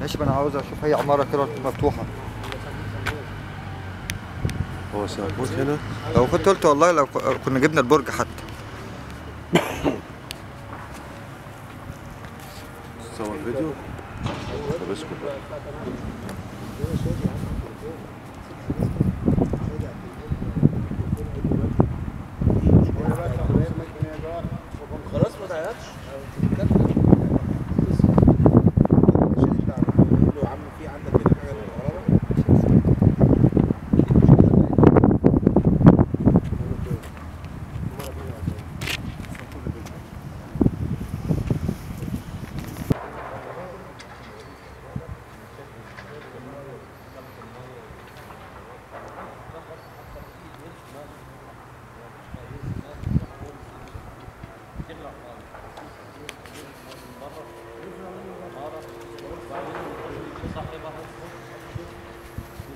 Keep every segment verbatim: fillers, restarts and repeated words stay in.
ماشي. ما انا عاوز اشوف اي عماره كده مفتوحه. هو سيبوت هنا؟ لو كنت قلت والله لو كنا جبنا البرج حتى. تصور فيديو؟ طب اسكت بقى. خلاص ما تعيطش.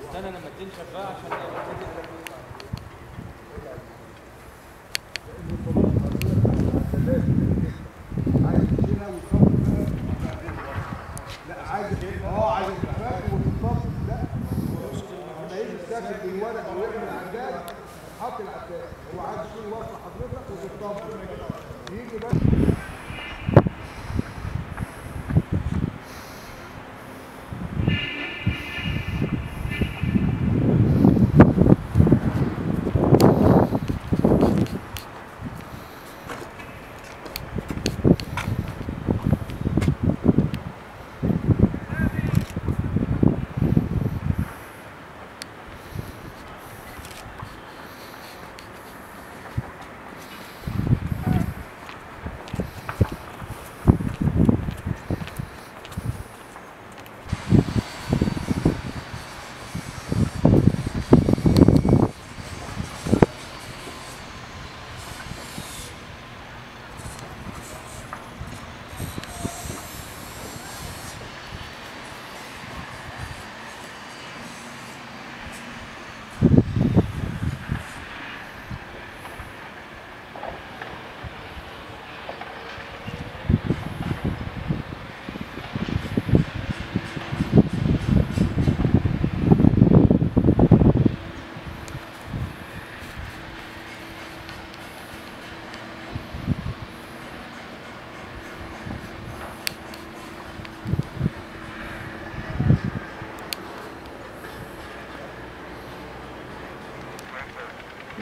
استنى لما تنشف بقى عشان لا عايز اه عايز لا بالورق او العداد حاط العداد هو عايز يكون واصل حضرتك وتطبق يجي بس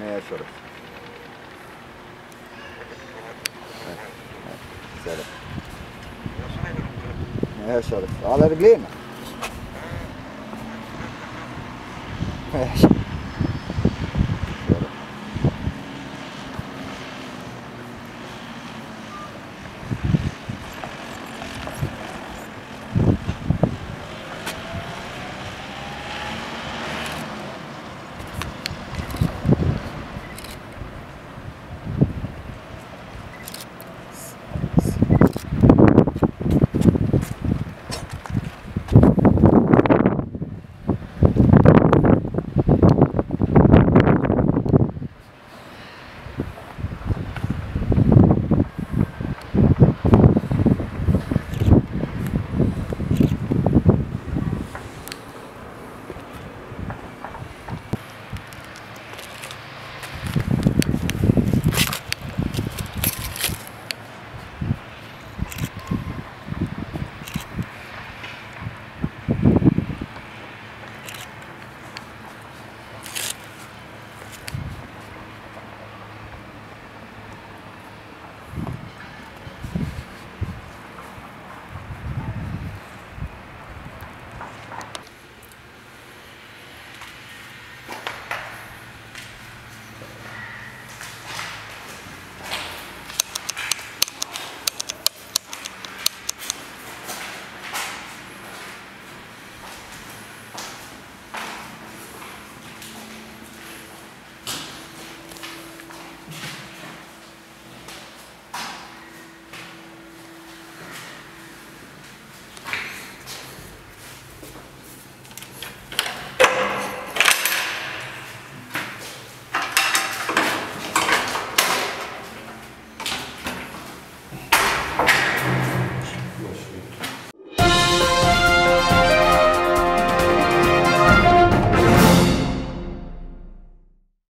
ماشي يا ريس. سلام. ماشي يا ريس على رجلينا. ماشي.